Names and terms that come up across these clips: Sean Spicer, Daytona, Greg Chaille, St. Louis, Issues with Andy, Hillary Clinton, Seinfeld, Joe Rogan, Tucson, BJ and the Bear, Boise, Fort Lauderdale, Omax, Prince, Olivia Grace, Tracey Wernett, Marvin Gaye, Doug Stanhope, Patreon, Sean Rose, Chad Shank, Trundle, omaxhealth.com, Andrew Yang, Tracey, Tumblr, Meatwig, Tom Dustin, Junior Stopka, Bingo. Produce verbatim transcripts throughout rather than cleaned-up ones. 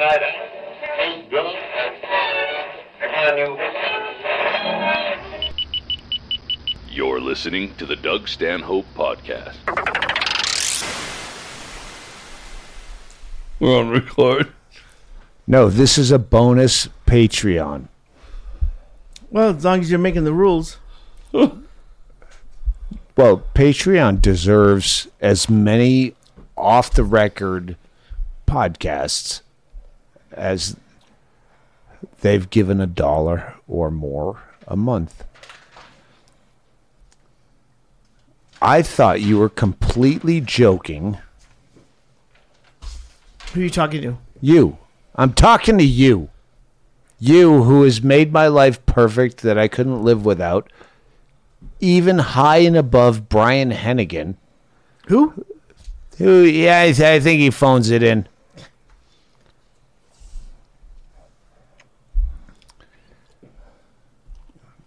night. Hey, Billy. Come on, you. You're listening to the Doug Stanhope Podcast. We're on record. No, this is a bonus Patreon. Well, as long as you're making the rules. Well, Patreon deserves as many off-the-record podcasts as they've given a dollar or more a month. I thought you were completely joking. Who are you talking to? You. I'm talking to you. You who has made my life perfect that I couldn't live without. Even high and above Brian Hennigan. Who? Who? Yeah, I, th- I think he phones it in.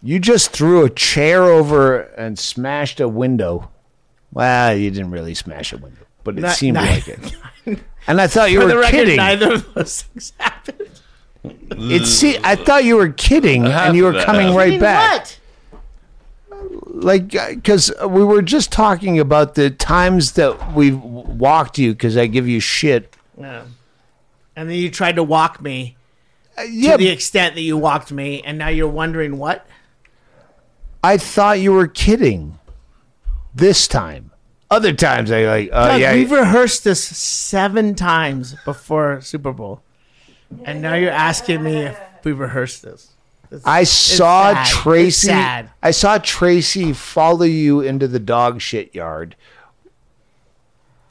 You just threw a chair over and smashed a window. Well, you didn't really smash a window, but it not, seemed not, like it. And I thought you were record, kidding. Neither of those things happened. It se- I thought you were kidding, and you were coming right back. What? Like, because we were just talking about the times that we walked you because I give you shit. Yeah. And then you tried to walk me uh, yeah, to the extent that you walked me, and now you're wondering what? I thought you were kidding this time. Other times, I like, oh, uh, yeah. We've rehearsed this seven times before Super Bowl, and now you're asking me if we've rehearsed this. It's, I saw sad. Tracey. I saw Tracey follow you into the dog shit yard,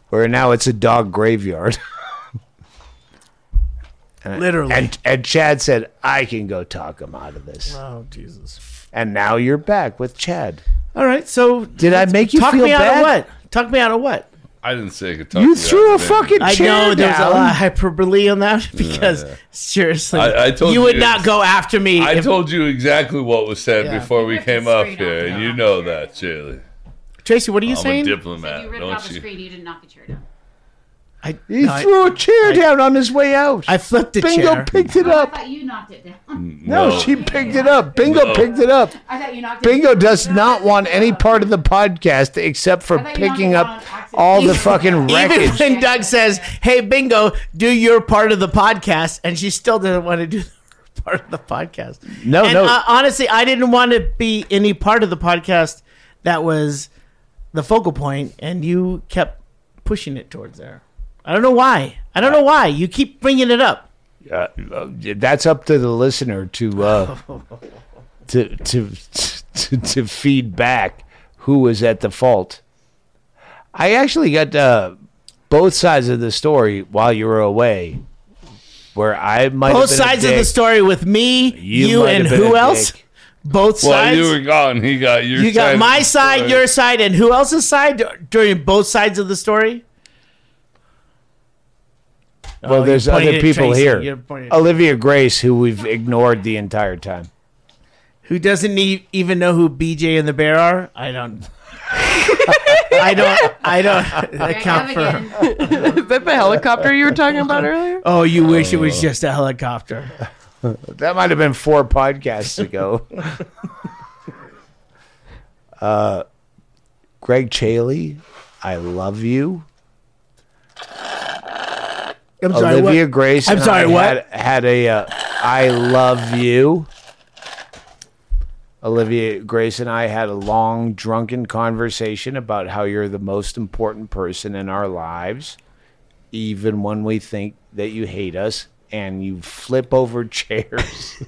where now it's a dog graveyard. and, Literally. And, and Chad said, "I can go talk him out of this." Oh Jesus! And now you're back with Chad. All right. So did I make you talk feel me bad? Out of what? Talk me out of what? I didn't say I could talk you. You threw a baby. fucking chair I know there's a lot of hyperbole on that because, yeah, yeah. seriously, I, I told you, you would not go after me. I if, told you exactly what was said yeah. before we came up here, and you know that, Shirley. Tracey, what are you I'm saying? I'm a diplomat, so you ripped don't off you? Screen, you didn't knock a chair down. I, he no, threw I, a chair I, down on his way out. I flipped the Bingo chair. Bingo picked it up. I thought you knocked it down. No, no she picked it up. Bingo no. picked it up. I thought you knocked it Bingo down. Does not want any part of the podcast except for picking up all the fucking wreckage. Even when Doug says, hey, Bingo, do your part of the podcast, and she still didn't want to do her part of the podcast. No, and, no. Uh, honestly, I didn't want to be any part of the podcast that was the focal point, and you kept pushing it towards there. I don't know why. I don't know why. You keep bringing it up. Uh, that's up to the listener to, uh, to to to to feed back who was at the fault. I actually got uh, both sides of the story while you were away, where I might both have been sides a dick. Of the story with me, you, you and who else? Dick. Both well, sides. Well, you were gone. He got your. You side got my side, your side, and who else's side during both sides of the story. Well, oh, there's other people here. Olivia Grace, who we've ignored the entire time. Who doesn't need, even know who B J and the Bear are? I don't. I don't. I don't account for. Is that the helicopter you were talking about earlier? Oh, you wish oh. it was just a helicopter. That might have been four podcasts ago. uh, Greg Chaille, I love you. I'm sorry, Olivia what? Grace I'm sorry, I what? Had, had a uh, I love you. Olivia Grace and I had a long, drunken conversation about how you're the most important person in our lives, even when we think that you hate us and you flip over chairs.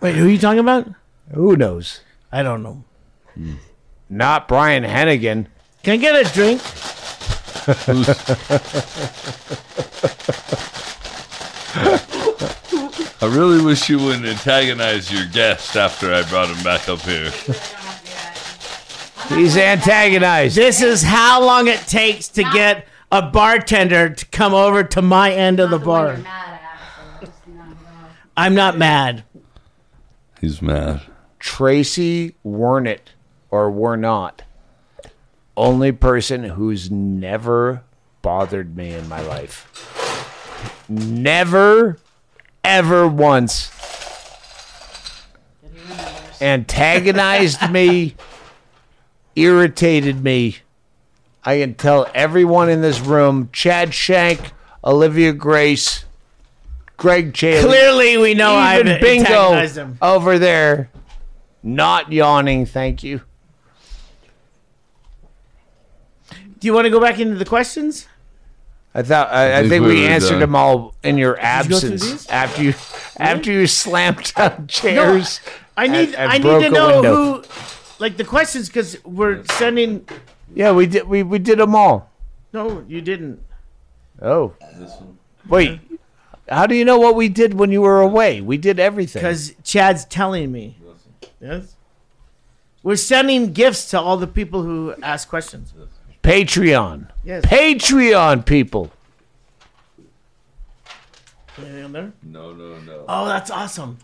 Wait, who are you talking about? Who knows? I don't know. Mm. Not Brian Hennigan. Can I get a drink? I really wish you wouldn't antagonize your guest after I brought him back up here. He's antagonized. This is how long it takes to get a bartender to come over to my end of the bar. I'm not mad. He's mad. Tracey Wernett, or were not. Only person who's never bothered me in my life. Never ever once antagonized me, irritated me. I can tell everyone in this room, Chad Shank, Olivia Grace, Greg Chaille. Clearly we know I've antagonized him. Bingo over there, not yawning, thank you. Do you want to go back into the questions? I thought I, I think we, we answered done. them all in your absence you after you after you slammed down chairs. No, I need and, and I need to know window. who like the questions because we're sending. Yeah, we did we we did them all. No, you didn't. Oh, this one. Wait. How do you know what we did when you were away? We did everything because Chad's telling me. Yes, we're sending gifts to all the people who ask questions. Patreon. Yes. Patreon people. Anything on there? No, no, no. Oh, that's awesome.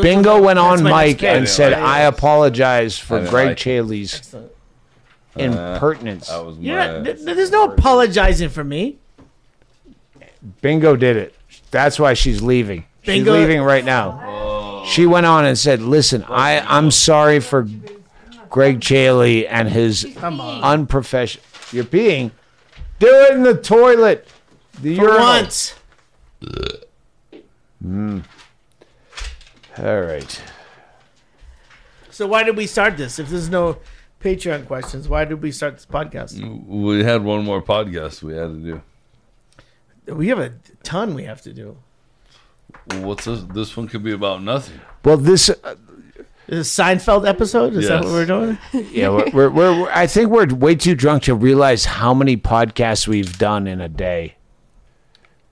Bingo went on mic and said, I apologize for Greg Chailey's impertinence. Uh, yeah, th there's no apologizing for me. Bingo did it. That's why she's leaving. Bingo. She's leaving right now. Oh. She went on and said, listen, I, I'm sorry for Greg Chaille and his unprofessional. You're peeing. Do it in the toilet. The For urinal. once. Mm. All right. So why did we start this? If there's no Patreon questions, why did we start this podcast? We had one more podcast we had to do. We have a ton we have to do. What's this? This one could be about nothing. Well, this... Uh, Is a Seinfeld episode? Is yes. that what we're doing? Yeah, we're, we're, we're, I think we're way too drunk to realize how many podcasts we've done in a day.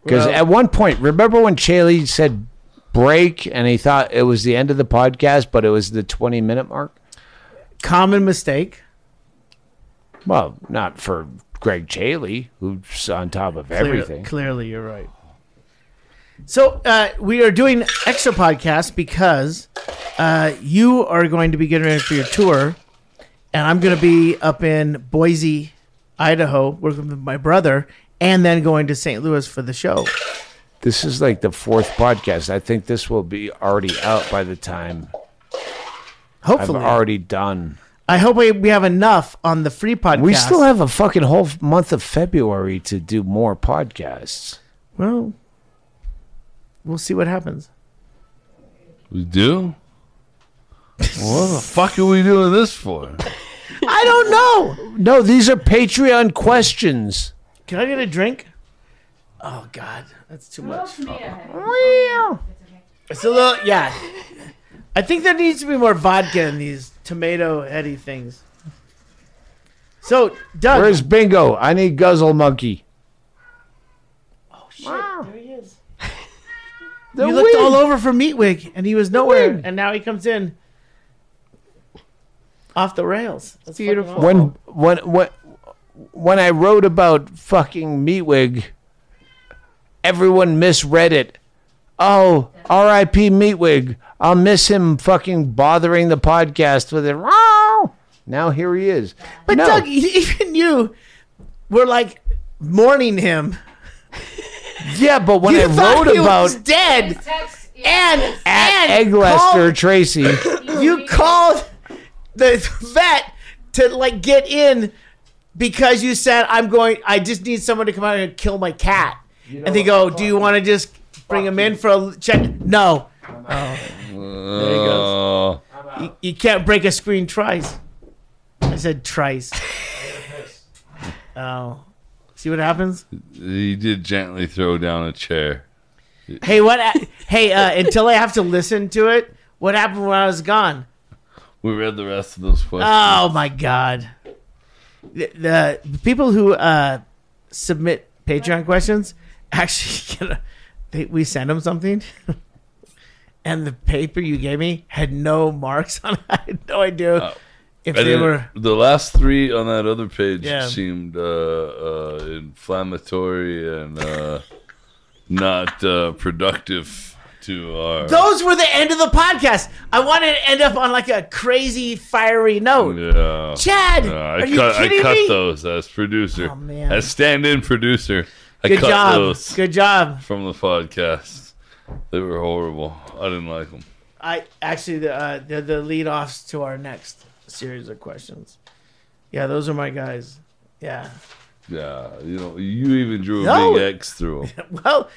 Because well, at one point, remember when Chaille said break and he thought it was the end of the podcast, but it was the twenty minute mark? Common mistake. Well, not for Greg Chaille, who's on top of Clear, everything. Clearly, you're right. So uh, we are doing extra podcasts because uh, you are going to be getting ready for your tour, and I'm going to be up in Boise, Idaho, working with my brother, and then going to Saint Louis for the show. This is like the fourth podcast. I think this will be already out by the time Hopefully. I've already done. I hope we have enough on the free podcast. We still have a fucking whole month of February to do more podcasts. Well... We'll see what happens. We do? What the fuck are we doing this for? I don't know. No, these are Patreon questions. Can I get a drink? Oh, God. That's too much. Oh. It's a little, yeah. I think there needs to be more vodka in these tomato-heady things. So, Doug. Where's Bingo? I need Guzzle Monkey. Oh, shit. Wow. There he is. The you wig. looked all over for Meatwig, and he was nowhere, and now he comes in off the rails. That's beautiful. When when when when I wrote about fucking Meatwig, everyone misread it. Oh, R I P Meatwig. I'll miss him fucking bothering the podcast with it. Now here he is. But no. Doug, even you were like mourning him. Yeah, but when you I wrote he about was dead text, yeah. and at and Egg Lester Tracey, you called the vet to like get in because you said I'm going. I just need someone to come out and kill my cat. You know and they go, do you want to just bring him in for a check? No. Oh. There he goes. You, you can't break a screen twice. I said twice. Oh. See what happens? He did gently throw down a chair. Hey, what? Hey, uh, until I have to listen to it, what happened when I was gone? We read the rest of those questions. Oh, my God. The, the people who uh, submit Patreon questions, actually, get a, they, we send them something. And the paper you gave me had no marks on it. I had no idea. Oh. If they were... The last three on that other page yeah. seemed uh, uh, inflammatory and uh, not uh, productive to our... Those were the end of the podcast. I wanted to end up on like a crazy, fiery note. Yeah. Chad, yeah, I are you cut, kidding I cut me? those as producer. Oh, man. As stand-in producer. I Good cut job. those Good job. From the podcast. They were horrible. I didn't like them. I actually the uh, the, the lead offs to our next series of questions. Yeah, those are my guys. Yeah. Yeah, you know, you even drew a no. big X through them. Well,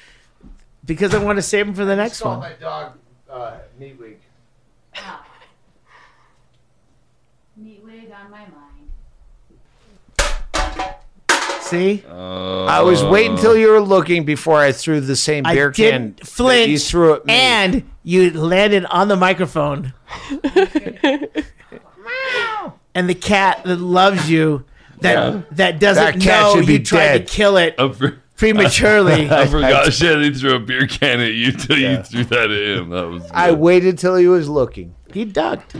because I want to save them for the next I saw one. My dog, uh, Meatwig. Ah. Meatwig on my mind. See, uh, I was waiting until you were looking before I threw the same I beer can. Flint, you threw at me, and you landed on the microphone. And the cat that loves you. That yeah. that doesn't that know you tried dead. to kill it for, prematurely. I, I forgot Shannon threw a beer can at you till yeah. you threw that at him. That was I good. waited till he was looking. He ducked.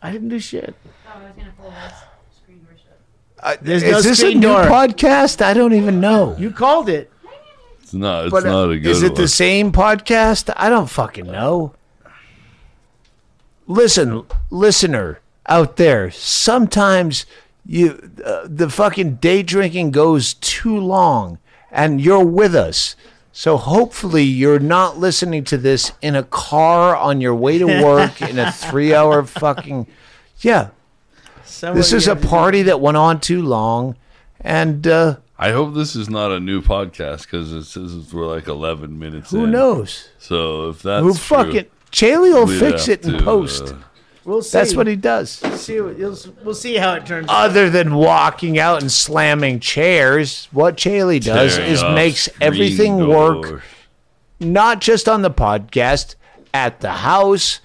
I didn't do shit. Oh, I was gonna pull this screen door shut. Uh, There's is no this screen a new door. podcast? I don't even know. You called it. It's not. It's but, not a good. Is it one. the same podcast? I don't fucking know. Listen, listener out there. Sometimes. You, uh, the fucking day drinking goes too long, and you're with us. So hopefully you're not listening to this in a car on your way to work in a three-hour fucking... Yeah. Someone this is a party that went on too long, and... Uh, I hope this is not a new podcast, because it says we're like eleven minutes who in. Who knows? So if that's we'll true... Fuck it. Chaille will fix it in to, post. Uh, We'll see. That's what he does. We'll see, we'll, we'll see how it turns out. Other than walking out and slamming chairs, what Chaille does Tearing is makes everything door. work, not just on the podcast, at the house,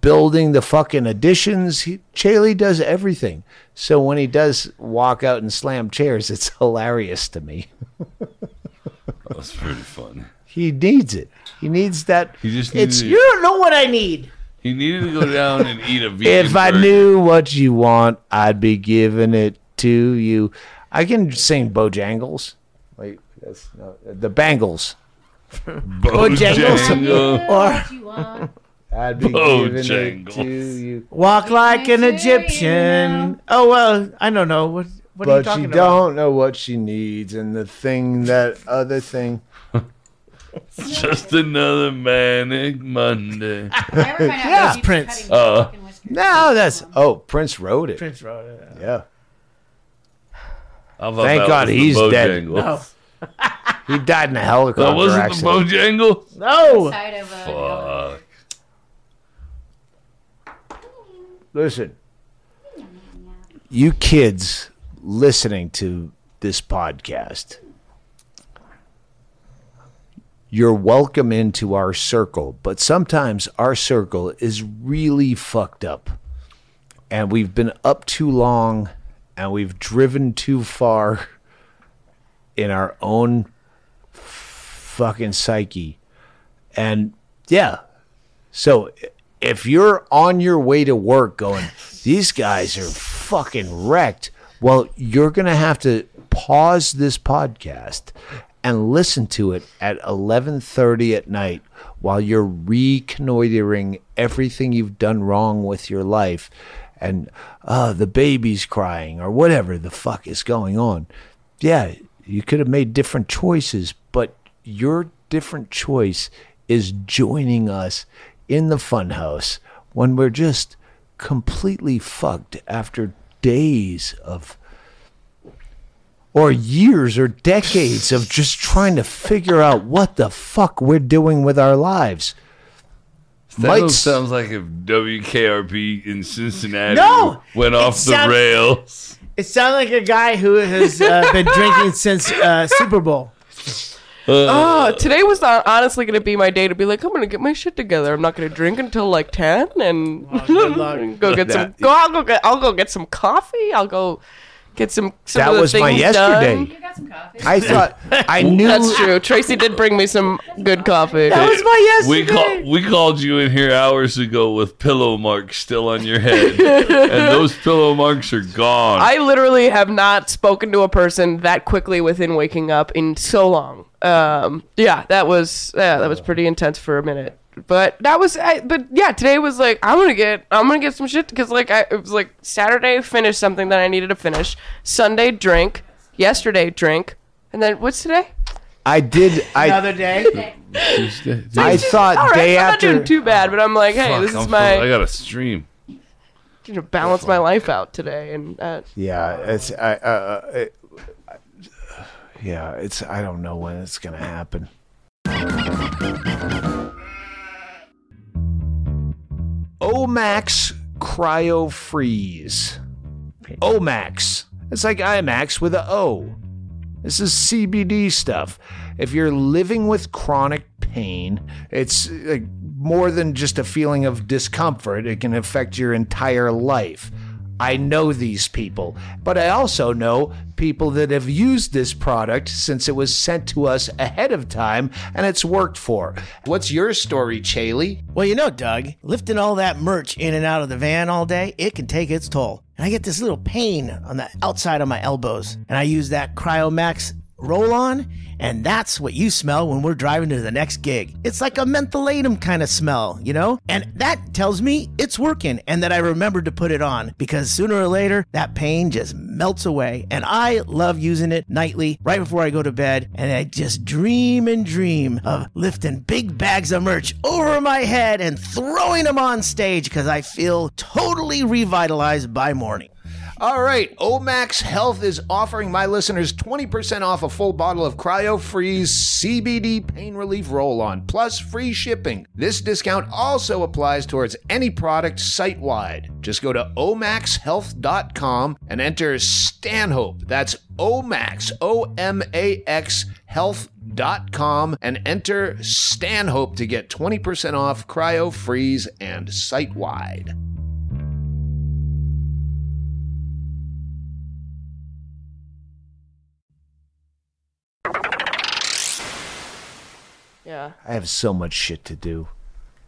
building the fucking additions. He, Chaille does everything. So when he does walk out and slam chairs, it's hilarious to me. That's pretty fun. He needs it. He needs that. He just needs it's, it. You don't know what I need. You needed to go down and eat a vegan If I burger. knew what you want, I'd be giving it to you. I can sing Bojangles. Wait, that's no, the Bangles. Bojangles. Bojangles. Or I'd be Bojangles. giving it to you. Walk like an Egyptian. Oh, well, I don't know. What, what are you talking about? But she don't know what she needs and the thing, that other thing. It's just another manic Monday. Yeah, Prince. Uh, no, that's oh, Prince wrote it. Prince wrote it. Yeah. yeah. Thank God he's dead. No. He died in a helicopter accident. That wasn't accident. the Bojangles. No. Fuck. Listen, you kids listening to this podcast. You're welcome into our circle, but sometimes our circle is really fucked up. And we've been up too long, and we've driven too far in our own fucking psyche. And yeah, so if you're on your way to work going, these guys are fucking wrecked, well, you're going to have to pause this podcast and listen to it at eleven thirty at night while you're reconnoitering everything you've done wrong with your life. And uh, the baby's crying or whatever the fuck is going on. Yeah, you could have made different choices, but your different choice is joining us in the funhouse when we're just completely fucked after days of... Or years or decades of just trying to figure out what the fuck we're doing with our lives. That sounds like if W K R P in Cincinnati no, went off sound, the rails. It sounds like a guy who has uh, been drinking since uh, Super Bowl. Uh, oh, today was not honestly going to be my day to be like, I'm going to get my shit together. I'm not going to drink until like ten and wow, go get some. Go, I'll go get. I'll go get some coffee. I'll go. Get some, some that of the was my yesterday. You got some coffee. I thought I knew that's true. Tracey did bring me some good coffee. That was my yesterday. We, call, we called you in here hours ago with pillow marks still on your head, and those pillow marks are gone. I literally have not spoken to a person that quickly within waking up in so long. Um, yeah, that was yeah, that was pretty intense for a minute. But that was, I, but yeah, today was like, I'm going to get, I'm going to get some shit. Cause like I, it was like Saturday, finish something that I needed to finish. Sunday, drink. Yesterday, drink. And then what's today? I did. I, Another day. I thought right, day I'm after. I'm not doing too bad, but I'm like, hey, Fuck, this is I'm my. Full, I got a stream. To balance my life out today, and uh, yeah, it's I, uh, it, I, yeah, it's I don't know when it's gonna happen. Omax CryoFreeze. Omax. It's like IMAX with a O. This is C B D stuff. If you're living with chronic pain, it's like more than just a feeling of discomfort. It can affect your entire life. I know these people, but I also know people that have used this product since it was sent to us ahead of time, and it's worked for. What's your story, Chaille? Well, you know, Doug, lifting all that merch in and out of the van all day, it can take its toll. And I get this little pain on the outside of my elbows, and I use that CryoMax roll-on, and that's what you smell when we're driving to the next gig. It's like a mentholatum kind of smell, you know? And that tells me it's working and that I remembered to put it on, because sooner or later, that pain just melts away. And I love using it nightly right before I go to bed, and I just dream and dream of lifting big bags of merch over my head and throwing them on stage, because I feel totally revitalized by morning. All right, Omax Health is offering my listeners twenty percent off a full bottle of CryoFreeze C B D Pain Relief Roll-On, plus free shipping. This discount also applies towards any product site-wide. Just go to omax health dot com and enter Stanhope. That's Omax, O M A X, health dot com, and enter Stanhope to get twenty percent off CryoFreeze and site-wide. Yeah. I have so much shit to do.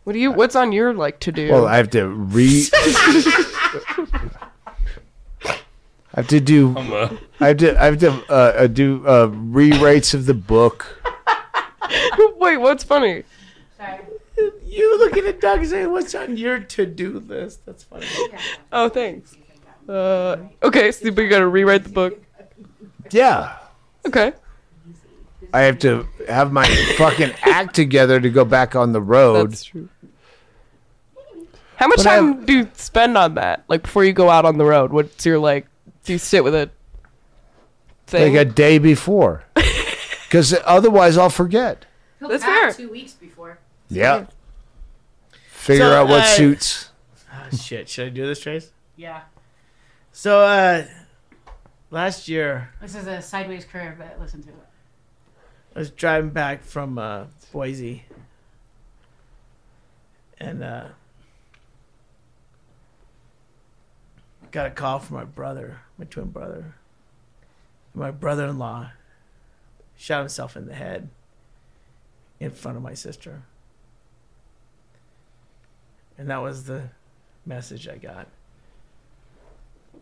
What do you? What's on your like to do? Well, I have to read. I have to do. A... I have to. I have to uh, do uh, rewrites of the book. Wait, what's funny? Sorry. You looking at Doug saying, "What's on your to-do list?" That's funny. Oh, thanks. Uh, okay, so we got to rewrite the book. Yeah. Okay. I have to have my fucking act together to go back on the road. That's true. How much but time I, do you spend on that? Like, before you go out on the road, what's your, like, do you sit with a thing? Like a day before. Because otherwise I'll forget. He'll That's fair. Two weeks before. Yeah. Figure so, out what uh, suits. Oh, shit. Should I do this, Trace? Yeah. So, uh, last year. This is a sideways curve, but listen to it. I was driving back from uh, Boise, and uh, got a call from my brother, my twin brother. My brother-in-law shot himself in the head in front of my sister. And that was the message I got,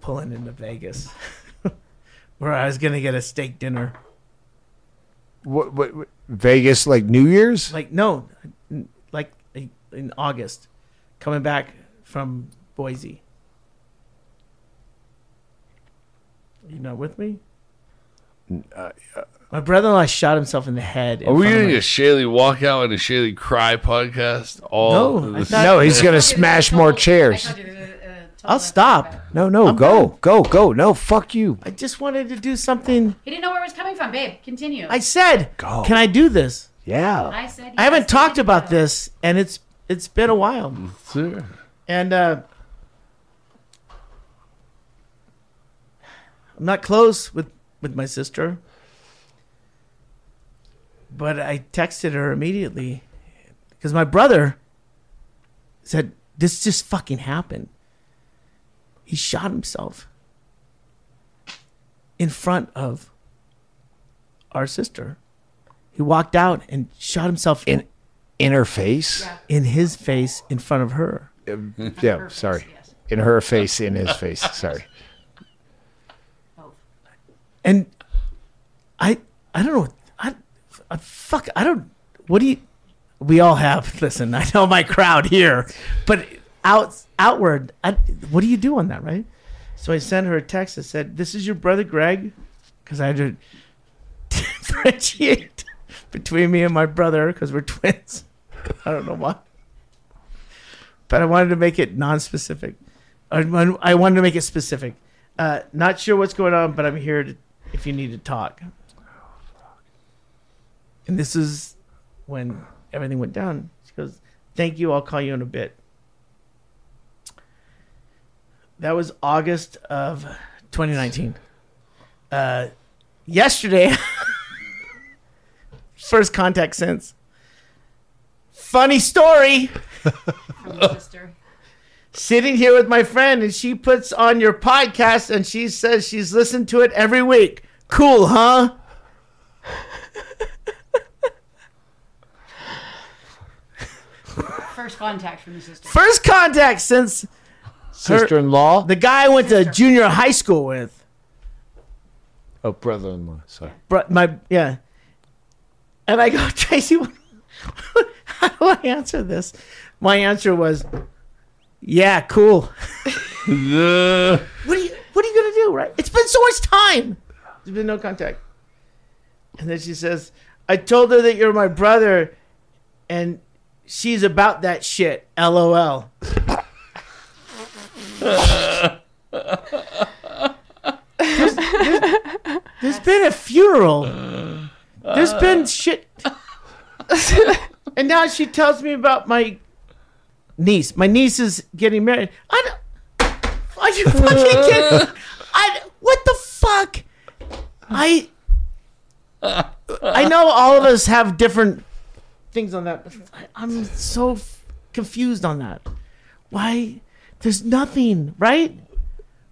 pulling into Vegas, where I was going to get a steak dinner. What, what, what Vegas, like New Year's? Like no, like in August, coming back from Boise. Are you not with me? Uh, uh, my brother-in-law shot himself in the head. Are we doing a Chaille walkout and a Chaille cry podcast? All no, thought, no, he's gonna smash more chairs. I'll stop. No, no, I'm go, done. go, go. No, fuck you. I just wanted to do something. He didn't know where it was coming from, babe. Continue. I said, go. Can I do this? Yeah. I said. Yes, I haven't talked about go. this, and it's it's been a while. Sure. And uh, I'm not close with, with my sister, but I texted her immediately because my brother said, this just fucking happened. He shot himself in front of our sister. He walked out and shot himself in, in, in her face, yeah. in his face, in front of her. Um, yeah, her sorry, face, yes. in her face, in his face. Sorry. Oh. And I, I don't know. I, I, fuck. I don't. What do you? We all have. Listen, I know my crowd here, but. Out, outward, I, what do you do on that, right? So I sent her a text that said, this is your brother Greg, because I had to differentiate between me and my brother because we're twins. I don't know why. But I wanted to make it non-specific. I, I wanted to make it specific. Uh, not sure what's going on, but I'm here to, if you need to talk. And this is when everything went down. She goes, thank you. I'll call you in a bit. That was August of twenty nineteen. Uh, yesterday, first contact since. Funny story. Hello, sister. Sitting here with my friend, and she puts on your podcast, and she says she's listened to it every week. Cool, huh? First contact from your sister. First contact since sister-in-law. The guy I went sister. to junior high school with. Oh, brother-in-law. Sorry. Bro, my yeah. And I go, Tracey, how do I answer this? My answer was, yeah, cool. what, are you, what are you going to do, right? It's been so much time. There's been no contact. And then she says, I told her that you're my brother, and she's about that shit, L O L. there's, there's, there's been a funeral. There's been shit. And now she tells me about my niece. My niece is getting married. I don't, are you fucking kidding? I, what the fuck? I I know all of us have different things on that. But I, I'm so f- confused on that. Why? There's nothing, right?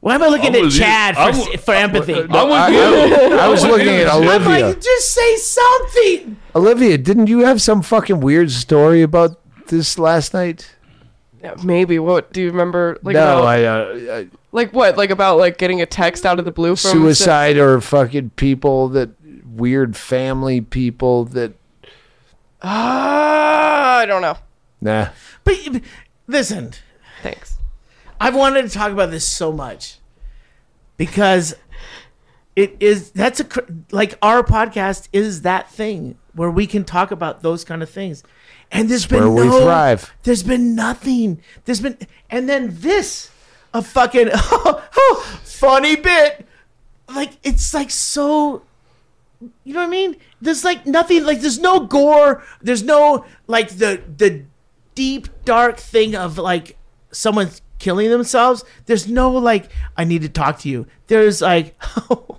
Why am I looking I'm at Chad you. for, I'm, for I'm, empathy? I'm, I'm, I, I, I, I was looking at Olivia. Like, just say something. Olivia, didn't you have some fucking weird story about this last night? Yeah, maybe. What do you remember? Like, no, about, I, uh, I. Like what? Like about like getting a text out of the blue from suicide or fucking people that weird family people that. Ah, uh, I don't know. Nah. But, but listen. Thanks. I've wanted to talk about this so much because it is, that's a, like our podcast is that thing where we can talk about those kind of things. And there's been where no, we thrive. There's been nothing. There's been, and then this, a fucking oh, oh, funny bit. Like, it's like so, you know what I mean? There's like nothing, like there's no gore. There's no, like the, the deep, dark thing of like someone's killing themselves. There's no like I need to talk to you. There's like oh,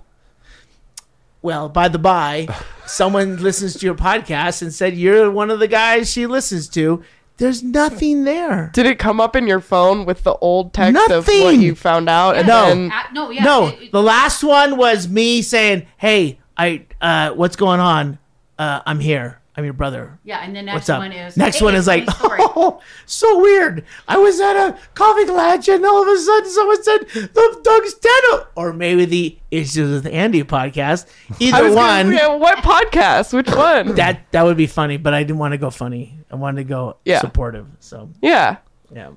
well, by the by, someone listens to your podcast and said you're one of the guys she listens to. There's nothing there. Did it come up in your phone with the old text nothing. of what you found out? Yeah, and no, then... uh, no, yeah, no. It, it, the last one was me saying, "Hey, I, uh, what's going on? Uh, I'm here. I'm your brother." Yeah, and the next one is next hey, one is like, oh, so weird. I was at a coffee lunch and all of a sudden someone said the Doug Stanhope, or maybe the Issues with Andy podcast. Either I was one. Gonna, yeah, what podcast? Which one? That that would be funny, but I didn't want to go funny. I wanted to go yeah. supportive. So yeah, yeah.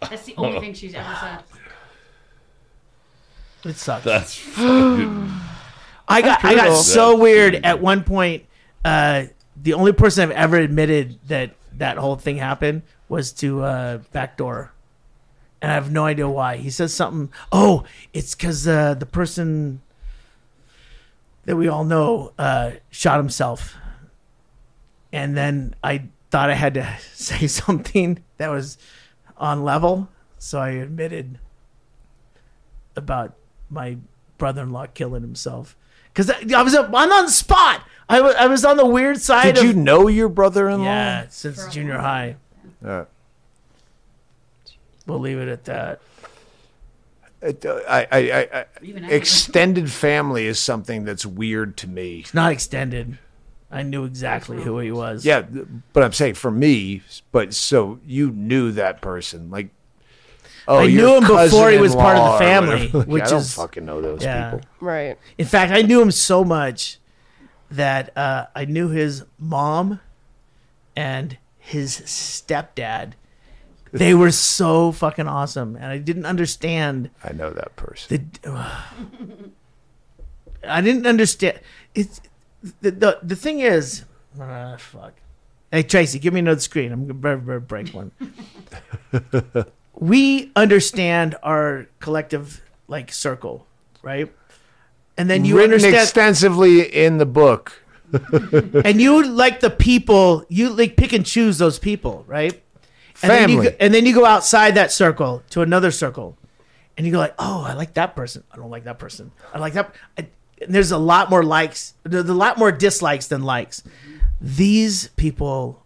That's the only thing she's ever said. It sucks. That's I got That's I got so That's weird brutal. At one point. Uh, The only person I've ever admitted that that whole thing happened was to uh, Backdoor. And I have no idea why. He says something. Oh, it's because uh, the person that we all know uh, shot himself. And then I thought I had to say something that was on level. So I admitted about my brother-in-law killing himself. Because I, I was up, I'm on the spot. I, w- I was on the weird side. Did of, you know your brother-in-law? Yeah, since For junior high. Yeah. Uh, we'll leave it at that. I, I, I, I, extended family is something that's weird to me. It's not extended. I knew exactly who he was. Yeah, but I'm saying for me, but so you knew that person. Like, oh, I knew him before he was part of the family. Like, which I don't is, fucking know those yeah. people. Right. In fact, I knew him so much that uh, I knew his mom and his stepdad. They were so fucking awesome. And I didn't understand. I know that person. The, uh, I didn't understand. It's, the, the, the thing is, Ah, fuck. Hey, Tracey, give me another screen. I'm going to break one. We understand our collective, like, circle, right? And then you Written understand extensively in the book. And you like the people, you like pick and choose those people, right? And Family. Then you go, and then you go outside that circle to another circle. And you go like, oh, I like that person. I don't like that person. I like that. I, and there's a lot more likes. There's a lot more dislikes than likes. These people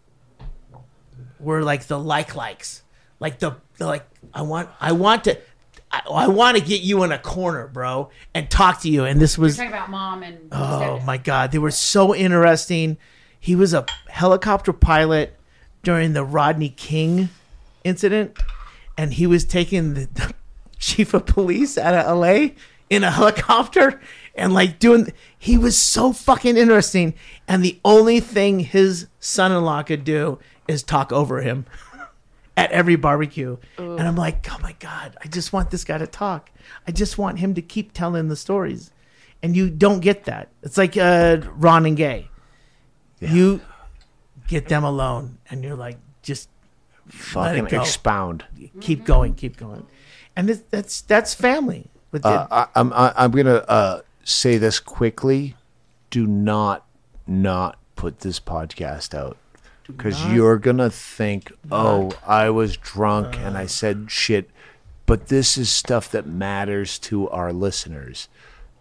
were like the like likes. Like the like. I want. I want to. I, I want to get you in a corner, bro, and talk to you. And this was You're talking about mom and. Oh my God, they were so interesting. He was a helicopter pilot during the Rodney King incident, and he was taking the. the chief of police out of L A in a helicopter and like doing he was so fucking interesting, and the only thing his son-in-law could do is talk over him at every barbecue. Ooh. And I'm like, oh my God, I just want this guy to talk. I just want him to keep telling the stories, and you don't get that. It's like uh Ron and Gay. Yeah. You get them alone and you're like, just fucking expound, keep going, keep going. And it, that's that's family. Uh, I, I'm I, I'm gonna uh, say this quickly: do not not put this podcast out, because you're gonna think, oh, not. I was drunk uh, and I said shit. But this is stuff that matters to our listeners,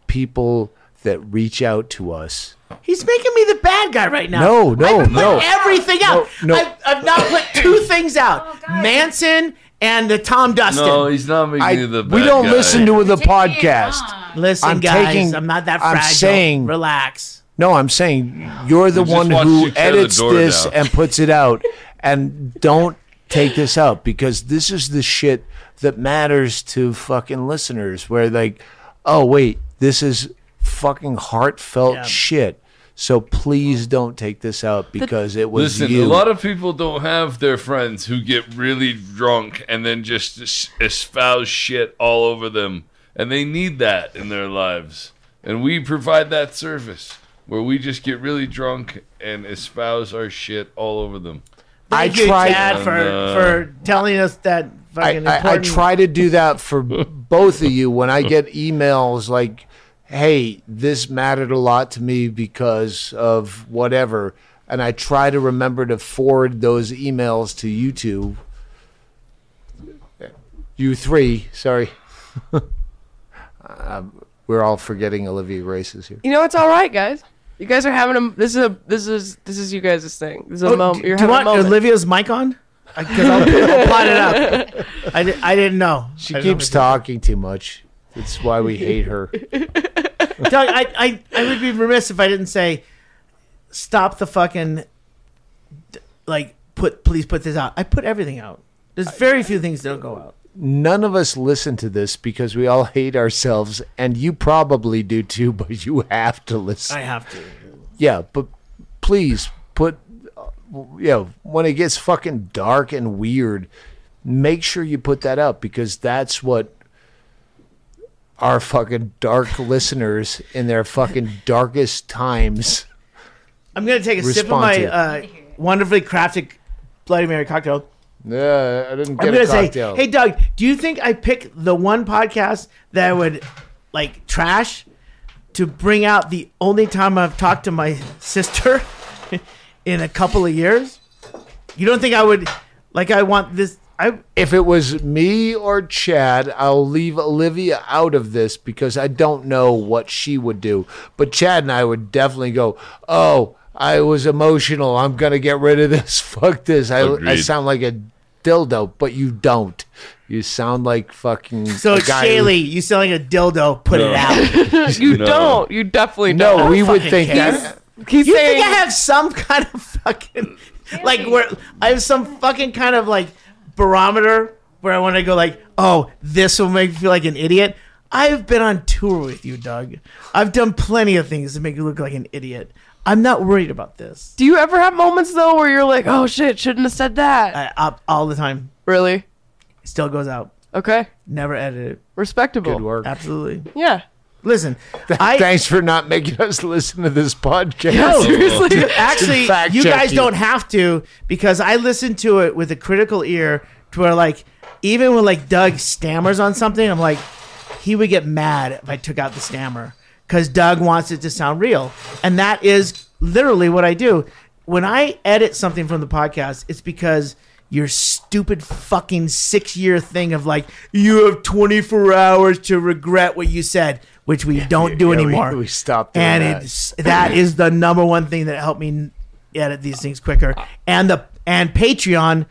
people that reach out to us. He's making me the bad guy right now. No, no, I've no. Put everything out. No, no. I've, I've not put two things out. Oh, Manson. And the Tom Dustin. No, he's not making I, you the bad We don't guy. Listen to the podcast. Listen, I'm guys, taking, I'm not that fragile. I'm saying, relax. No, I'm saying you're the one who edits this and puts it out. And don't take this out, because this is the shit that matters to fucking listeners. Where like, oh wait, this is fucking heartfelt yeah. shit. So please don't take this out, because it was Listen, you. A lot of people don't have their friends who get really drunk and then just espouse shit all over them. And they need that in their lives. And we provide that service where we just get really drunk and espouse our shit all over them. Thank I you, tried Chad, and, for, uh, for telling us that. Fucking I, I, I try to do that for both of you when I get emails like, hey, this mattered a lot to me because of whatever. And I try to remember to forward those emails to you two. You three, sorry. uh, we're all forgetting Olivia Grace is here. You know, it's all right, guys. You guys are having a, this is a, this is, this is you guys' thing. This is a moment. Do you want Olivia's mic on? I, I'll, I'll plot it up. I, I didn't know. She keeps talking too much. It's why we hate her. Doug, I, I, I would be remiss if I didn't say, stop the fucking, like, put please put this out. I put everything out. There's very I, few things that don't go out. None of us listen to this because we all hate ourselves, and you probably do too, but you have to listen. I have to. Yeah, but please put, you know, when it gets fucking dark and weird, make sure you put that out, because that's what our fucking dark listeners in their fucking darkest times. I'm going to take a sip of my uh, wonderfully crafted Bloody Mary cocktail. Yeah, I didn't get I'm gonna a cocktail. Say, hey, Doug, do you think I pick the one podcast that I would like trash to bring out the only time I've talked to my sister in a couple of years? You don't think I would, like, I want this. I, if it was me or Chad, I'll leave Olivia out of this because I don't know what she would do. But Chad and I would definitely go, oh, I was emotional. I'm going to get rid of this. Fuck this. I, I sound like a dildo, but you don't. You sound like fucking. So, Chaille, who, you sound like a dildo. Put no. it out. you no. don't. You definitely don't. No, we would think that. He's you saying, think I have some kind of fucking, really? Like, where I have some fucking kind of like, barometer where I want to go like, oh, this will make me feel like an idiot. I've been on tour with you, Doug. I've done plenty of things to make you look like an idiot. I'm not worried about this. Do you ever have moments though where you're like, oh shit, shouldn't have said that? I, I, all the time. Really? It still goes out. Okay. Never edited. Respectable. Good work. Absolutely. Yeah. Listen, Th I, thanks for not making us listen to this podcast. No, seriously. Dude, actually, you guys you. don't have to, because I listen to it with a critical ear to where, like, even when, like, Doug stammers on something, I'm like, he would get mad if I took out the stammer because Doug wants it to sound real. And that is literally what I do. When I edit something from the podcast, it's because your stupid fucking six-year thing of, like, you have twenty-four hours to regret what you said, which we yeah, don't do yeah, anymore. We, we stopped doing and that. It's, that is the number one thing that helped me edit these things quicker. And the and Patreon,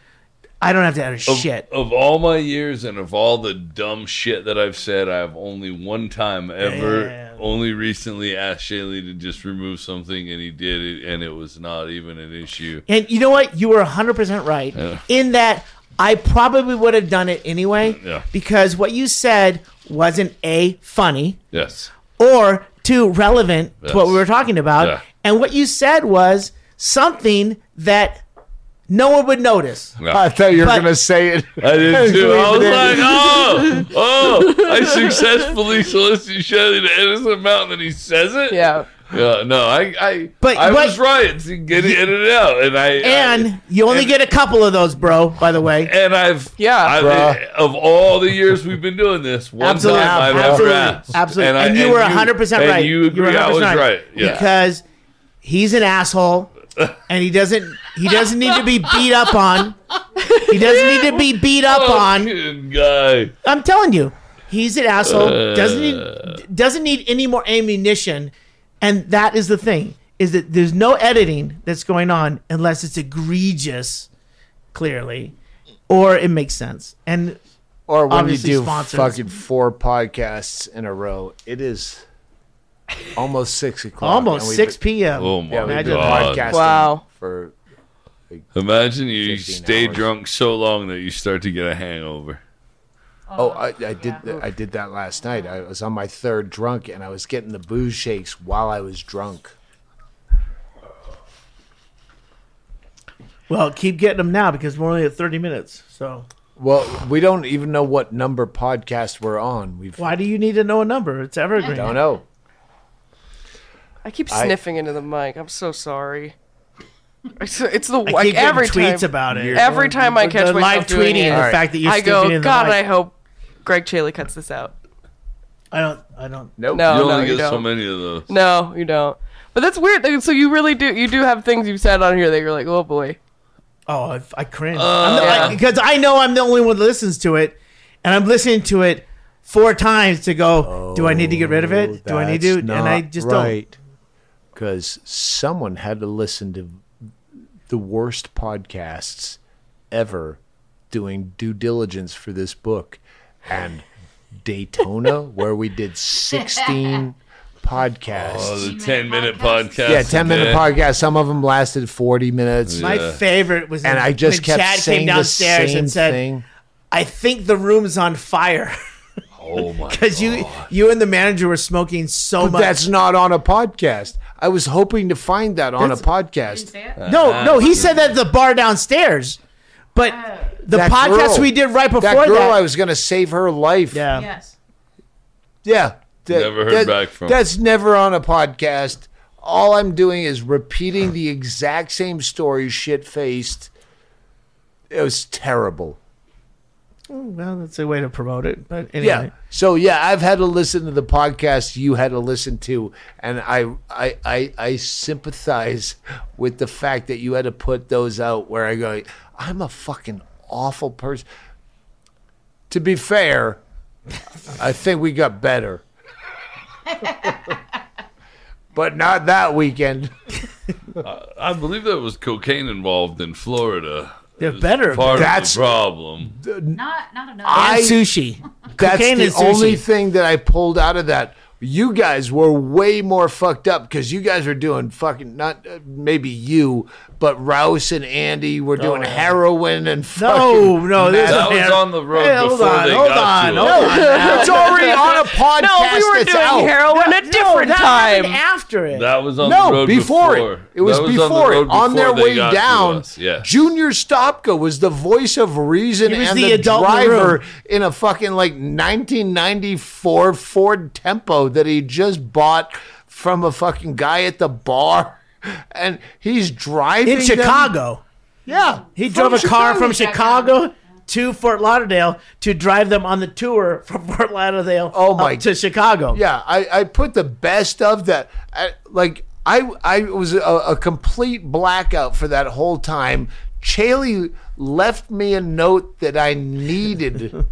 I don't have to edit shit. Of all my years and of all the dumb shit that I've said, I have only one time ever, yeah. only recently asked Chaille to just remove something, and he did it, and it was not even an issue. And you know what? You were one hundred percent right yeah. in that I probably would have done it anyway yeah. because what you said wasn't A, funny, yes, or two, relevant yes. to what we were talking about. Yeah. And what you said was something that no one would notice. No. I thought you were going to say it. I did too. I was like, oh, oh, I successfully solicited Chaille to edit him out, and then he says it? Yeah. Yeah, no, I, I, but, I but, was right to get it in and out, and I and I, you only and, get a couple of those, bro. By the way, and I've yeah, I, of all the years we've been doing this, one absolutely, time I've absolutely, ever asked, absolutely, and, and I, you and were hundred percent right. And you agree, I was right, yeah. because he's an asshole, and he doesn't he doesn't need to be beat up on. He doesn't need to be beat up oh, on. Good guy, I'm telling you, he's an asshole. Uh, doesn't need, doesn't need any more ammunition. And that is the thing, is that there's no editing that's going on unless it's egregious, clearly, or it makes sense. And or when you do sponsors. fucking four podcasts in a row, it is almost six o'clock. Almost six p m Oh my yeah, Imagine God. Podcasting wow. for like Imagine you stay hours. drunk so long that you start to get a hangover. Oh, I, I did. Yeah. I did that last night. I was on my third drunk, and I was getting the booze shakes while I was drunk. Well, keep getting them now because we're only at thirty minutes. So, well, we don't even know what number podcast we're on. We've. Why do you need to know a number? It's evergreen. I don't know. I keep sniffing I, into the mic. I'm so sorry. It's, it's the I keep every tweets time, about it. Every time I catch the myself live tweeting doing it, right. the fact that you're I go, in the God, mic. I hope. Greg Chaille cuts this out. I don't. I don't. Nope. No, you no, only you get don't. so many of those. No, you don't. But that's weird. So you really do. You do have things you've said on here that you're like, oh boy. Oh, I, I cringe because uh, yeah. I, I know I'm the only one that listens to it, and I'm listening to it four times to go. Oh, do I need to get rid of it? Do I need to? And I just right. don't. Because someone had to listen to the worst podcasts ever, doing due diligence for this book. And Daytona, where we did sixteen podcasts. Oh, the ten minute podcast. Yeah, ten minute podcast. Some of them lasted forty minutes. Yeah. My favorite was and when, I just kept Chad saying came downstairs the same and said, thing. I think the room's on fire. Oh, my God. Because you, you and the manager were smoking so but much. That's not on a podcast. I was hoping to find that on that's, a podcast. No, no, he said that at the bar downstairs. But the that podcast girl, we did right before that. Girl, that. I was going to save her life. Yeah. Yes. Yeah. That, never heard that, back from. That's never on a podcast. All I'm doing is repeating the exact same story, shit-faced. It was terrible. Well, that's a way to promote it. But anyway. Yeah. So, yeah, I've had to listen to the podcast you had to listen to. And I, I, I, I sympathize with the fact that you had to put those out where I go, I'm a fucking awful person. To be fair, I think we got better. But not that weekend. I, I believe there was cocaine involved in Florida. They're better. Part that's of the problem. The, not not enough. I, and sushi. That's cocaine the and sushi. Only thing that I pulled out of that. You guys were way more fucked up because you guys were doing fucking, not uh, maybe you, but Rouse and Andy were doing oh, heroin and fucking. No, no. That was on the road hey, hold before on, they hold got on, to hold it. No, it's already on a podcast. No, we were that's doing out. heroin no, a different no, time. After it. That was on no, the road before. before. It. it was, was before on the it. On their way down, yeah. Junior Stopka was the voice of reason and the, the driver in, in a fucking like nineteen ninety-four Ford Tempo that he just bought from a fucking guy at the bar, and he's driving in Chicago. Them. Yeah, he drove a Chicago. car from Chicago to Fort Lauderdale to drive them on the tour from Fort Lauderdale oh my, up to Chicago. Yeah, I, I put the best of that. I, like I I was a, a complete blackout for that whole time. Chaille left me a note that I needed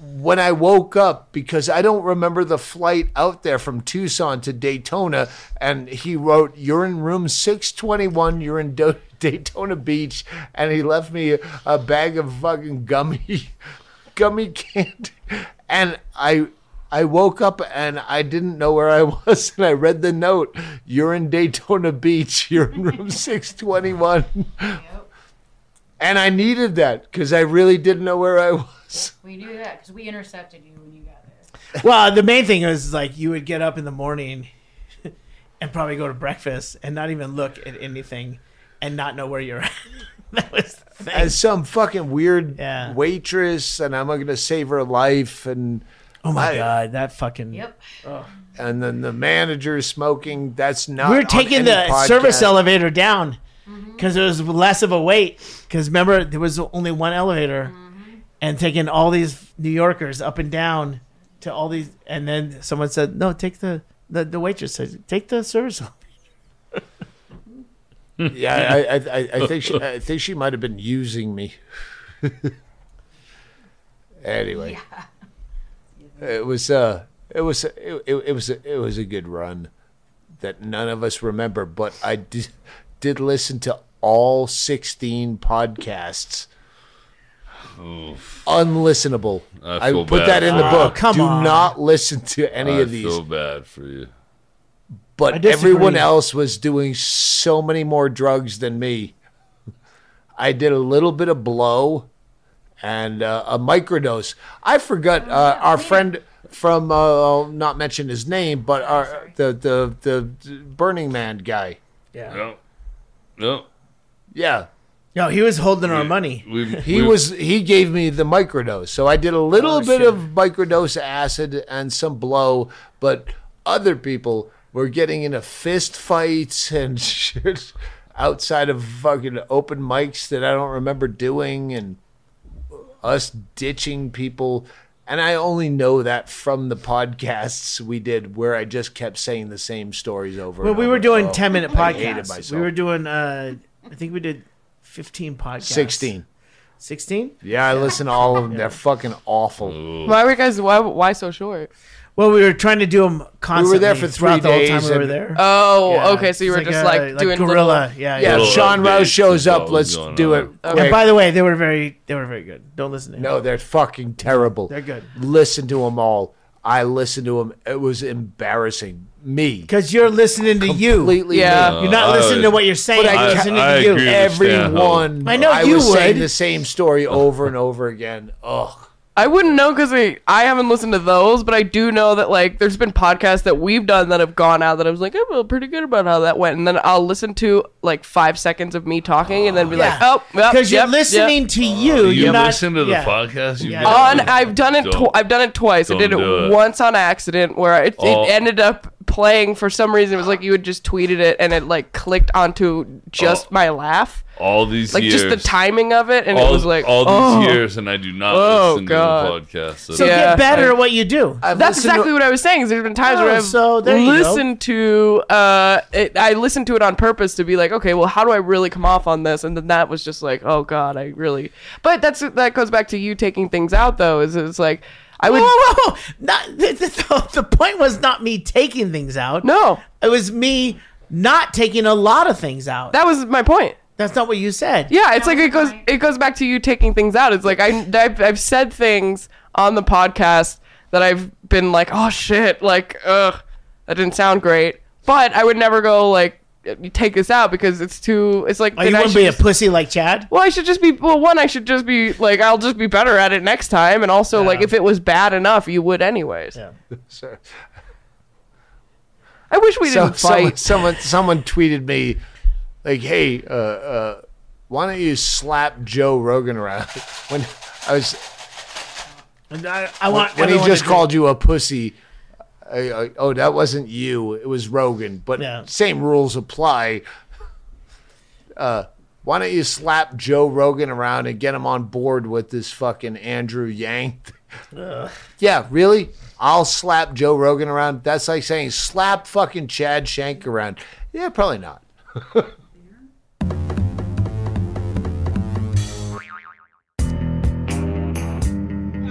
when I woke up because I don't remember the flight out there from Tucson to Daytona. And he wrote, "You're in room six twenty-one. You're in Do- Daytona Beach." And he left me a, a bag of fucking gummy, gummy candy. And I, I woke up and I didn't know where I was. And I read the note, "You're in Daytona Beach. You're in room six twenty-one. Yep. And I needed that because I really didn't know where I was. We knew that because we intercepted you when you got there. Well, the main thing is like you would get up in the morning and probably go to breakfast and not even look at anything and not know where you're at. That was the thing. As some fucking weird yeah. waitress, and I'm going to save her life. And oh my I, God, that fucking. Yep. Oh. And then the manager is smoking. That's not. We were taking on any the podcast. Service elevator down. Because it was less of a wait. Because remember, there was only one elevator, mm-hmm. and taking all these New Yorkers up and down to all these. And then someone said, "No, take the the, the waitress said take the service elevator." Yeah, I, I, I, I think she, I think she might have been using me. Anyway, yeah. it was uh, it was it, it, it was it was a good run that none of us remember, but I did. Did listen to all sixteen podcasts. Oof. Unlistenable. I, I put bad. that in the book. Oh, come Do on. not listen to any I of these. I feel bad for you. But everyone else was doing so many more drugs than me. I did a little bit of blow and uh, a microdose. I forgot uh, our friend from, uh, I'll not mention his name, but our the, the, the, the Burning Man guy. Yeah. yeah. No, yeah, no. He was holding we, our money. We, we, he was. He gave me the microdose, so I did a little oh, bit shit. of microdose acid and some blow. But other people were getting into fist fights and shit outside of fucking open mics that I don't remember doing, and us ditching people. And I only know that from the podcasts we did where I just kept saying the same stories over well, and we over. Were doing so ten-minute podcasts. We were doing, uh, I think we did fifteen podcasts. sixteen. sixteen? Yeah, I listened to all of them. Yeah. They're fucking awful. Why were you guys, why, why so short? Well, we were trying to do them constantly. We were there for three days. The whole time we were there. Oh, yeah. Okay. So you were like just a, like, like doing gorilla. Little... Yeah, yeah. yeah. Sean Rose shows up. Let's do it. Okay. And by the way, they were very, they were very good. Don't listen to them. No, they're fucking terrible. They're good. Listen to them all. I listened to them. It was embarrassing. Me, because you're listening to Completely you. Completely, yeah. You're not I, listening to what you're saying. But I, I'm listening I, to I you. Everyone. I know I you was would. Saying the same story over and over again. Ugh. I wouldn't know because I, I haven't listened to those, but I do know that like there's been podcasts that we've done that have gone out that I was like, I feel pretty good about how that went. And then I'll listen to like five seconds of me talking and then be yeah. like, oh, because yep, you're listening yep. to you. Uh, you listen to the yeah. podcast? You've yeah. on, I've done it tw- I've done it twice. I did it, it once on accident where it, oh. it ended up playing for some reason. It was like you had just tweeted it and it like clicked onto just oh. my laugh. All these like years. Like, just the timing of it, and all, it was like, all these oh, years, and I do not oh, listen God. to the podcast. So, so yeah, get better I, at what you do. I've That's exactly to, what I was saying, is there's been times oh, where I've so listened to, uh, it, I listened to it on purpose to be like, okay, well, how do I really come off on this? And then that was just like, oh, God, I really... But that's that goes back to you taking things out, though, is it's like... I would. Whoa, whoa, whoa. Not, the, the, the point was not me taking things out. No. It was me not taking a lot of things out. That was my point. That's not what you said. Yeah, it's no, like it goes it goes back to you taking things out. It's like I, I've, I've said things on the podcast that I've been like, oh, shit, like, ugh, that didn't sound great. But I would never go, like, take this out because it's too, it's like. Oh, you wouldn't be just, a pussy like Chad? Well, I should just be, well, one, I should just be, like, I'll just be better at it next time. And also, yeah. like, if it was bad enough, you would anyways. Yeah, sure. I wish we didn't so, fight. Someone, someone, someone tweeted me. Like, hey, uh, uh, why don't you slap Joe Rogan around? When I was, I, I want when, when he just called you a pussy, uh, oh, that wasn't you, it was Rogan, but yeah. Same rules apply. Uh, why don't you slap Joe Rogan around and get him on board with this fucking Andrew Yang? Ugh. Yeah, really? I'll slap Joe Rogan around. That's like saying slap fucking Chad Shank around. Yeah, probably not.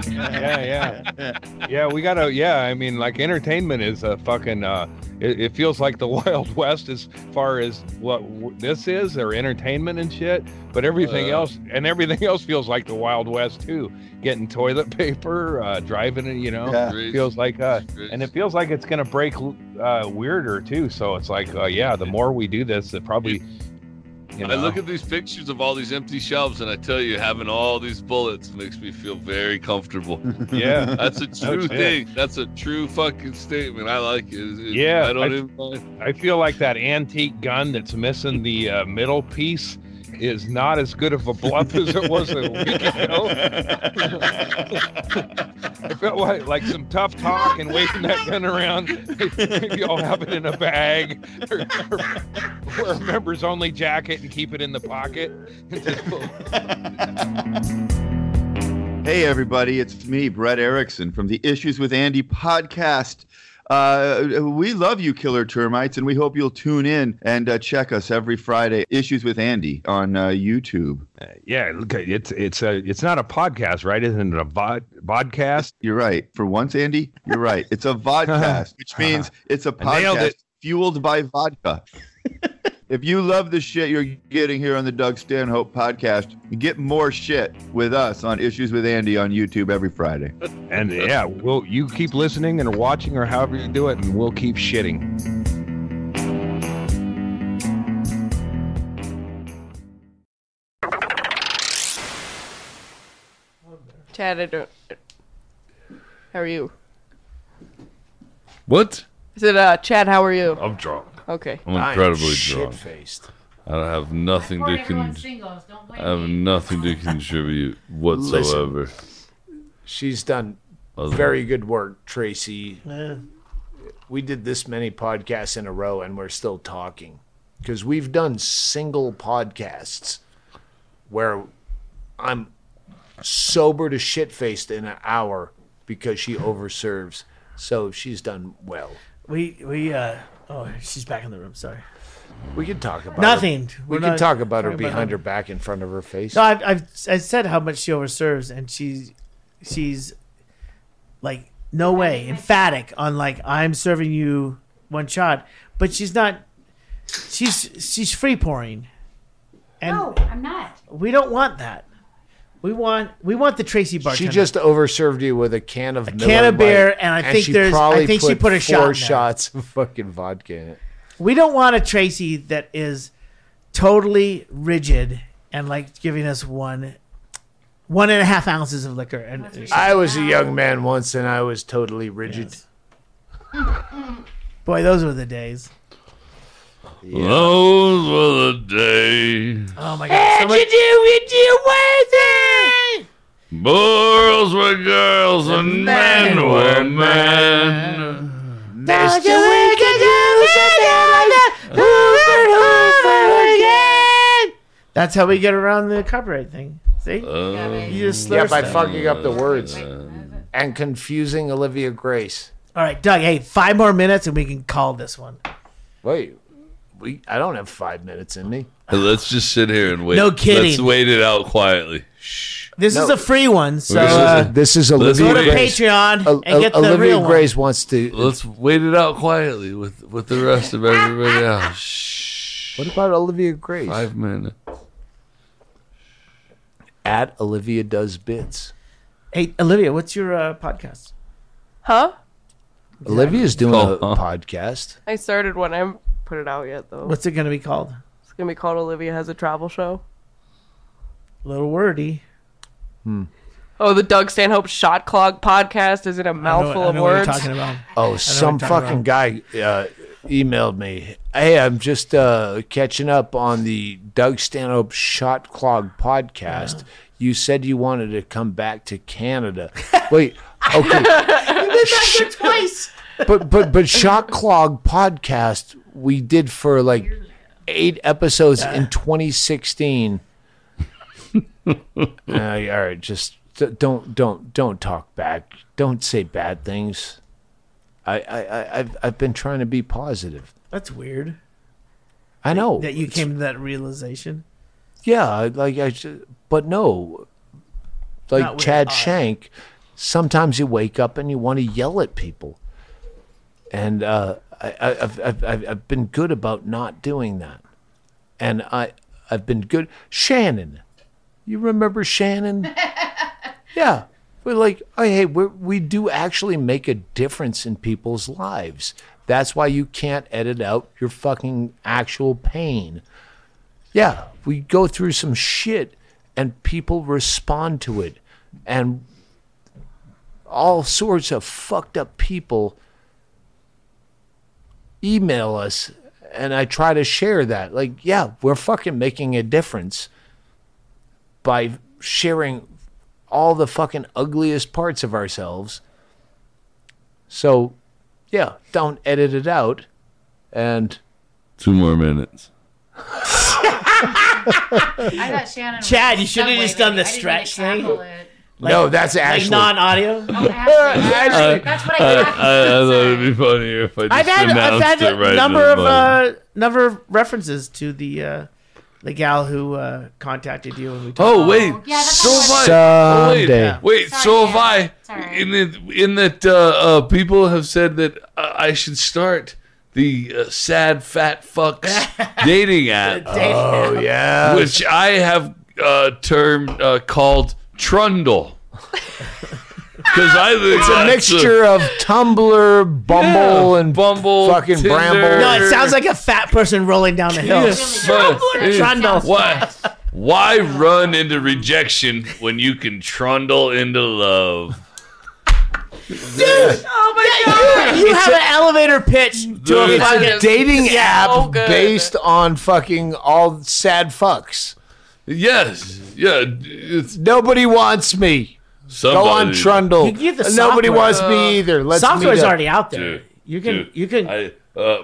yeah, yeah, yeah. We gotta. Yeah, I mean, like, entertainment is a fucking. Uh, it, it feels like the Wild West as far as what w this is, or entertainment and shit. But everything uh, else, and everything else feels like the Wild West too. Getting toilet paper, uh, driving, you know, yeah. feels like. Uh, and it feels like it's gonna break uh, weirder too. So it's like, uh, yeah, the more we do this, it probably. You know. I look at these pictures of all these empty shelves, and I tell you, having all these bullets makes me feel very comfortable. Yeah, that's a true that's thing. It. That's a true fucking statement. I like it. it yeah, I don't I, even mind. I feel like that antique gun that's missing the uh, middle piece is not as good of a bluff as it was a week ago. I felt like, like some tough talk and waving that gun around. Maybe I'll have it in a bag or, or, or a member's only jacket and keep it in the pocket. Hey, everybody, it's me, Brett Erickson, from the Issues with Andy podcast. Uh, we love you, Killer Termites, and we hope you'll tune in and uh, check us every Friday. Issues with Andy on uh, YouTube. Uh, yeah, look, it's it's a it's not a podcast, right? Isn't it a vod vodcast? You're right. For once, Andy, you're right. It's a vodcast, which means it's a podcast it. fueled by vodka. If you love the shit you're getting here on the Doug Stanhope podcast, get more shit with us on Issues with Andy on YouTube every Friday. And yeah, we'll, you keep listening and watching or however you do it, and we'll keep shitting. Chad, I don't... How are you? What? I said, uh, Chad, how are you? I'm drunk. Okay. I'm incredibly I'm drunk. Shit-faced. I don't have nothing to con singles, don't I have me. nothing to contribute whatsoever. Listen, she's done Other very good work, Tracey. Eh. We did this many podcasts in a row, and we're still talking because we've done single podcasts where I'm sober to shit-faced in an hour because she overserves. So she's done well. We we. Uh... Oh, she's back in the room. Sorry. We can talk about nothing. Her. We We're can talk about her behind about her back, in front of her face. No, I've, I've I said how much she overserves, and she's she's like no way emphatic on like I'm serving you one shot, but she's not. She's she's free pouring. And no, I'm not. We don't want that. We want we want the Tracey bartender. She just overserved you with a can of a Miller can of beer, and I and think there's I think put she put a shot four shots of fucking vodka in it. We don't want a Tracey that is totally rigid and like giving us one one and a half ounces of liquor. And I was a young man once, and I was totally rigid. Yes. Boy, those were the days. Yeah. Those were the days. Oh my God! How'd so much you do with you worthy? Boys were girls and, and men, men were men. There's nothing we can do something like that. Hoover, Hoover again. That's how we get around the copyright thing. See? Um, you just slur yeah, by fucking up the words um, and confusing Olivia Grace. All right, Doug. Hey, five more minutes and we can call this one. Wait. We, I don't have five minutes in me. Let's just sit here and wait. No kidding. Let's wait it out quietly. Shh. This no. is a free one, so uh, this is Olivia. Go to Patreon and a, a, get the Olivia real Grace one. wants to. Let's wait it out quietly with with the rest of everybody else. Shh. What about Olivia Grace? Five minutes. At Olivia Does Bits. Hey Olivia, what's your uh, podcast? Huh? Exactly. Olivia's doing oh, a huh? podcast. I started one. I'm. Put it out yet though. What's it gonna be called? It's gonna be called Olivia Has a Travel Show. A little wordy. Hmm. Oh, the Doug Stanhope Shot Clog podcast is in a mouthful I know, I know of words. What you're talking about. Oh, some fucking about. guy uh, emailed me. Hey, I'm just uh, catching up on the Doug Stanhope Shot Clog podcast. Yeah. You said you wanted to come back to Canada. Wait, okay. You've been back there twice. But but but Shock Clog podcast we did for like eight episodes yeah. in twenty sixteen. uh, all right, just don't don't don't talk back. Don't say bad things. I I I've I've been trying to be positive. That's weird. I know that you it's, came to that realization. Yeah, like I just, but no, like Chad Shank. Sometimes you wake up and you want to yell at people. And uh, I, I've, I've, I've been good about not doing that. And I, I've been good. Shannon. You remember Shannon? Yeah. We're like, oh, hey, we're, we do actually make a difference in people's lives. That's why you can't edit out your fucking actual pain. Yeah. We go through some shit and people respond to it. And all sorts of fucked up people email us, and I try to share that. Like, yeah, we're fucking making a difference by sharing all the fucking ugliest parts of ourselves. So, yeah, don't edit it out. And two more minutes. I got Shannon. Chad, you should have just done the stretch thing. Like, no, that's Ashley. Like non-audio? Oh, Ashley. Ashley. Uh, that's what I got. I thought it would be funnier if I just I've had, announced I've had a it right number of uh, number of references to the uh, the gal who uh, contacted you when we talked. Oh wait, yeah, so have I. Oh, wait, yeah. wait Sorry, so have I. Sorry. In that, in that uh, uh, people have said that uh, I should start the uh, sad fat fucks dating app. Dating oh app. yeah, which I have uh, termed uh, called. Trundle, because I think it's a mixture a, of Tumblr, Bumble, yeah, and Bumble, fucking Tinder. Bramble. No, it sounds like a fat person rolling down the hill. Yes, but, Trundle. Why, why run into rejection when you can trundle into love? Dude, yeah. oh my yeah, god! You, you have a, an elevator pitch to a fucking dating app so based on fucking all sad fucks. Yes. Yeah. It's, nobody wants me. Somebody. Go on Trundle. You can get the software. Nobody wants uh, me either. Let's software's already out there. Dude, you can. Dude, you can. I, uh,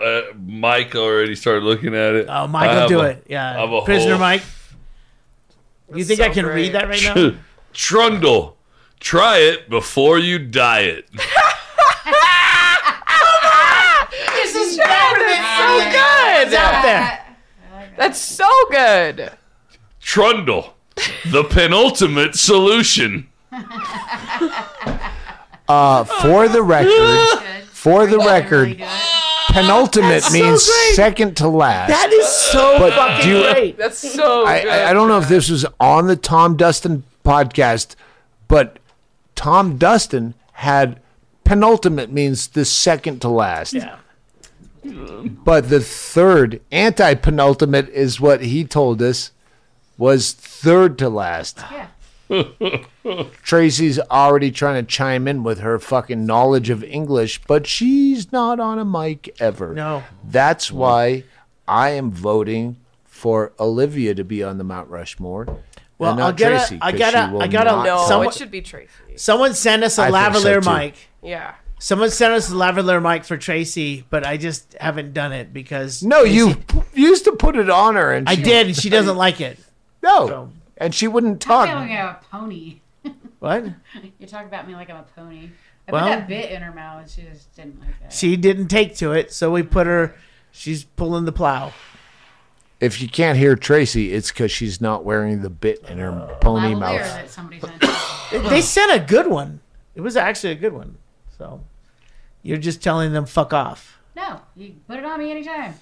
uh, Mike already started looking at it. Oh, Mike will do a, it. Yeah. A Prisoner whole... Mike. You That's think so I can great. read that right now? Trundle. Try it before you die it. This is so good. It's out there. That's so good. Trundle, the penultimate solution. Uh, for the record, for the record, penultimate That's means so second to last. That is so but fucking you, great. That's so I, good. I, I don't know if this was on the Tom Dustin podcast, but Tom Dustin had penultimate means the second to last. Yeah. But the third, anti-penultimate, is what he told us was third to last. Yeah. Tracy's already trying to chime in with her fucking knowledge of English, but she's not on a mic ever. No. That's why I am voting for Olivia to be on the Mount Rushmore. Well, and not I'll get Tracy, a, I gotta, I gotta, no, someone, it should be Tracy. Someone send us a I lavalier so mic. Yeah. Someone sent us a lavalier mic for Tracy, but I just haven't done it because no, Tracy, you p used to put it on her, and I she did, and she doesn't like it. No, so. and she wouldn't talk. I'm like I'm a pony. What? You talk about me like I'm a pony. I well, put that bit in her mouth, and she just didn't like that. She didn't take to it, so we put her. She's pulling the plow. If you can't hear Tracy, it's because she's not wearing the bit in her uh, pony lavalier mouth. That somebody sent. They sent a good one. It was actually a good one. So, you're just telling them fuck off. No, you put it on me anytime.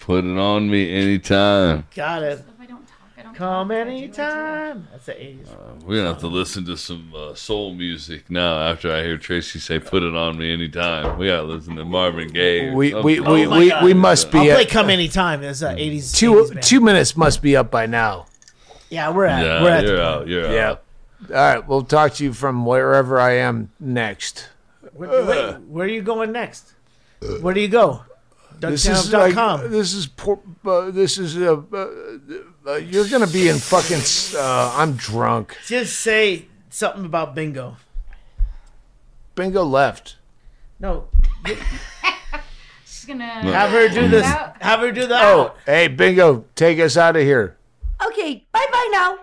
Put it on me anytime. Got it. So if I don't talk, I don't Come talk, anytime. That's the eighties. Uh, we're going to have to listen to some uh, soul music now after I hear Tracy say put it on me anytime. We got to listen to Marvin Gaye. We we, we, oh we, we must be I'll at, play Come Anytime. It's uh, eighties. Two, two minutes must be up by now. Yeah, we're at yeah, we're at you're out. You're yeah. out. All right, we'll talk to you from wherever I am next. Wait, wait, where are you going next? Where do you go? Doug Stanhope dot com. Like, this is poor, uh, this is uh, uh, you're gonna be in fucking. Uh, I'm drunk. Just say something about bingo. Bingo left. No. She's gonna have her do this. Out. Have her do that. Oh, hey, Bingo, take us out of here. Okay, bye bye now.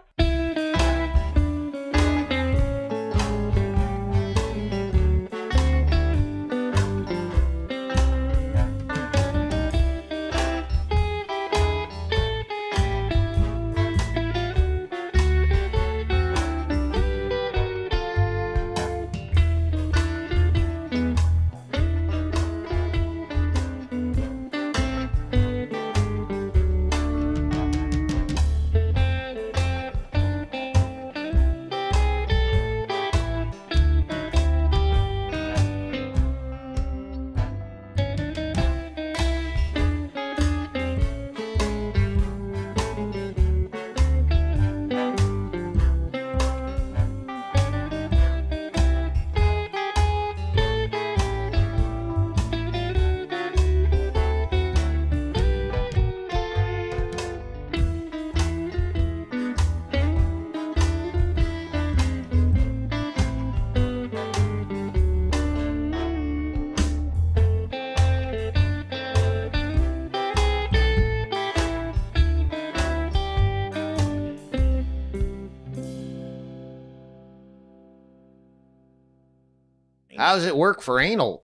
How does it work for anal?